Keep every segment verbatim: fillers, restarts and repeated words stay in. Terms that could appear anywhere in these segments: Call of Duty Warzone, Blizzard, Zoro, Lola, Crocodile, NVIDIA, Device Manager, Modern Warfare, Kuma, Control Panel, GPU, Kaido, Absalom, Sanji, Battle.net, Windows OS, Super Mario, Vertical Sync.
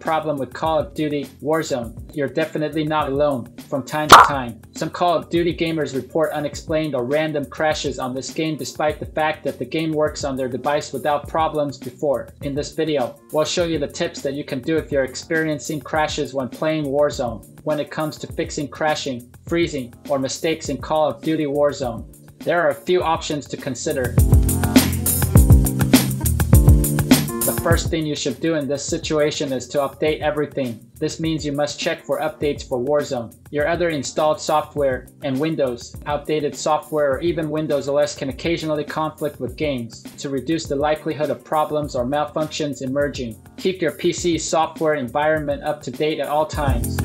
problem with Call of Duty Warzone, you're definitely not alone. From time to time, some Call of Duty gamers report unexplained or random crashes on this game despite the fact that the game works on their device without problems before. In this video, we'll show you the tips that you can do if you're experiencing crashes when playing Warzone. When it comes to fixing crashing, freezing, or mistakes in Call of Duty Warzone, there are a few options to consider. The first thing you should do in this situation is to update everything. This means you must check for updates for Warzone, your other installed software, and Windows. Outdated software or even Windows O S can occasionally conflict with games. To reduce the likelihood of problems or malfunctions emerging, keep your P C's software environment up to date at all times.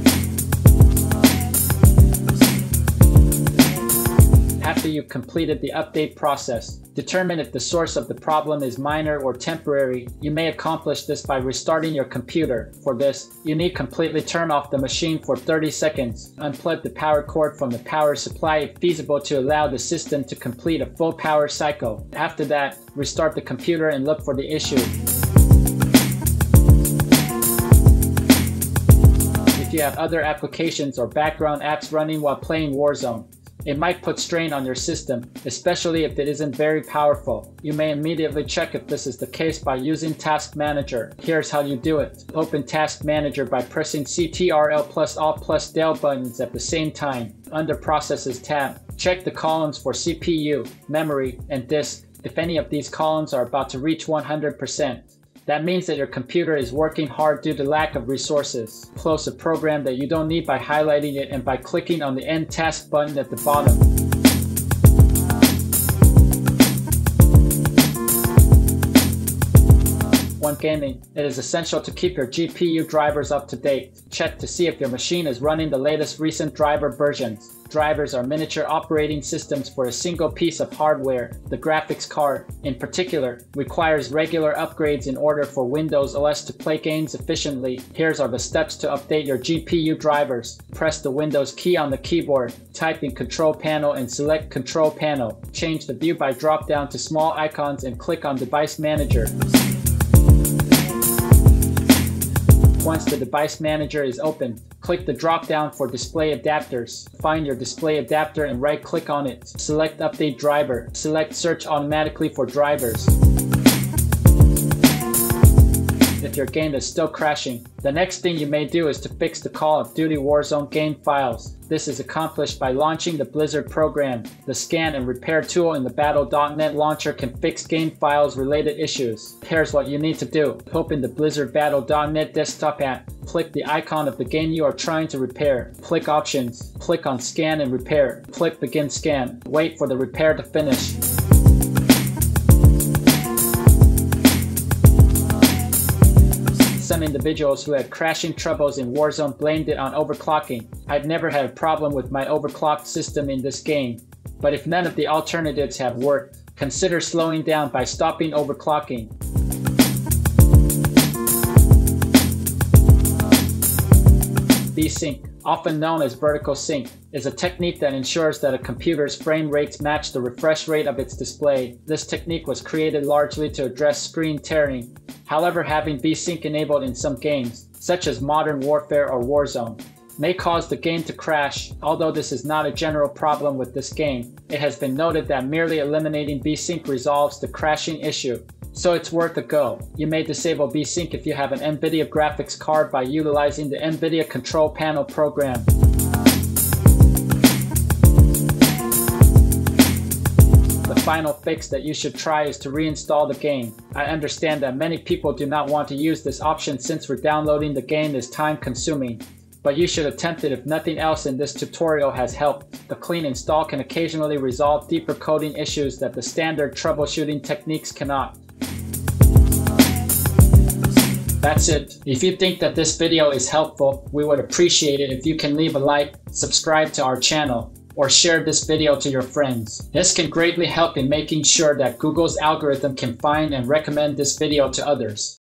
After you've completed the update process, determine if the source of the problem is minor or temporary. You may accomplish this by restarting your computer. For this, you need to completely turn off the machine for thirty seconds. Unplug the power cord from the power supply if feasible to allow the system to complete a full power cycle. After that, restart the computer and look for the issue. If you have other applications or background apps running while playing Warzone, it might put strain on your system, especially if it isn't very powerful. You may immediately check if this is the case by using Task Manager. Here's how you do it. Open Task Manager by pressing Ctrl plus Alt plus Del buttons at the same time. Under Processes tab, check the columns for C P U, memory, and disk. If any of these columns are about to reach one hundred percent, that means that your computer is working hard due to lack of resources. Close a program that you don't need by highlighting it and by clicking on the End Task button at the bottom. When gaming, it is essential to keep your G P U drivers up to date. Check to see if your machine is running the latest recent driver versions. Drivers are miniature operating systems for a single piece of hardware. The graphics card, in particular, requires regular upgrades in order for Windows O S to play games efficiently. Here's are the steps to update your G P U drivers. Press the Windows key on the keyboard, type in Control Panel and select Control Panel. Change the view by drop-down to small icons and click on Device Manager. Once the Device Manager is open, click the drop-down for Display Adapters. Find your display adapter and right-click on it. Select Update Driver. Select Search Automatically for Drivers. If your game is still crashing, the next thing you may do is to fix the Call of Duty Warzone game files. This is accomplished by launching the Blizzard program. The scan and repair tool in the Battle dot net launcher can fix game files related issues. Here's what you need to do. Open the Blizzard Battle dot net desktop app. Click the icon of the game you are trying to repair. Click Options. Click on Scan and Repair. Click Begin Scan. Wait for the repair to finish. Some individuals who had crashing troubles in Warzone blamed it on overclocking. I've never had a problem with my overclocked system in this game, but if none of the alternatives have worked, consider slowing down by stopping overclocking. V sync, often known as vertical sync, is a technique that ensures that a computer's frame rates match the refresh rate of its display. This technique was created largely to address screen tearing. However, having V sync enabled in some games, such as Modern Warfare or Warzone, may cause the game to crash. Although this is not a general problem with this game, it has been noted that merely eliminating V sync resolves the crashing issue, so it's worth a go. You may disable V sync if you have an NVIDIA graphics card by utilizing the NVIDIA Control Panel program. Final fix that you should try is to reinstall the game. I understand that many people do not want to use this option since re-downloading the game is time-consuming, but you should attempt it if nothing else in this tutorial has helped. The clean install can occasionally resolve deeper coding issues that the standard troubleshooting techniques cannot. That's it. If you think that this video is helpful, we would appreciate it if you can leave a like, subscribe to our channel, or share this video to your friends. This can greatly help in making sure that Google's algorithm can find and recommend this video to others.